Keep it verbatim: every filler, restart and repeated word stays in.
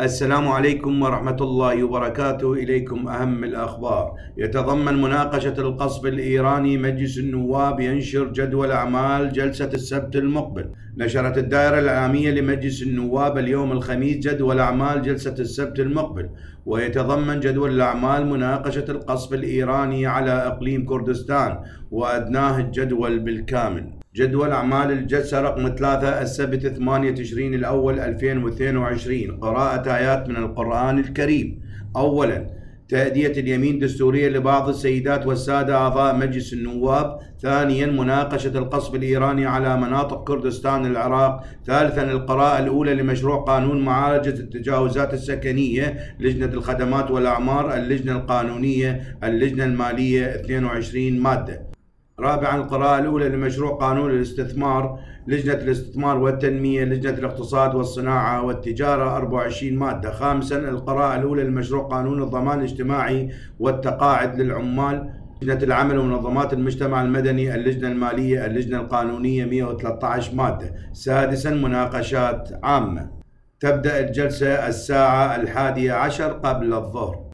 السلام عليكم ورحمة الله وبركاته. إليكم أهم الأخبار. يتضمن مناقشة القصف الإيراني مجلس النواب ينشر جدول أعمال جلسة السبت المقبل. نشرت الدائرة العامية لمجلس النواب اليوم الخميس جدول أعمال جلسة السبت المقبل، ويتضمن جدول الأعمال مناقشة القصف الإيراني على إقليم كردستان وأدناه الجدول بالكامل. جدول أعمال الجلسة رقم ثلاثة السبت ثمانية تشرين الأول ألفين واثنين وعشرين. قراءة آيات من القرآن الكريم. أولا، تأدية اليمين الدستورية لبعض السيدات والسادة أعضاء مجلس النواب. ثانيا، مناقشة القصف الإيراني على مناطق كردستان العراق. ثالثا، القراءة الأولى لمشروع قانون معالجة التجاوزات السكنية، لجنة الخدمات والأعمار، اللجنة القانونية، اللجنة المالية، اثنتين وعشرين مادة. رابعا، القراءة الأولى لمشروع قانون الاستثمار، لجنة الاستثمار والتنمية، لجنة الاقتصاد والصناعة والتجارة، أربع وعشرين مادة. خامسا، القراءة الأولى لمشروع قانون الضمان الاجتماعي والتقاعد للعمال، لجنة العمل ومنظمات المجتمع المدني، اللجنة المالية، اللجنة القانونية، مئة وثلاثة عشر مادة. سادسا، مناقشات عامة. تبدأ الجلسة الساعة الحادية عشر قبل الظهر.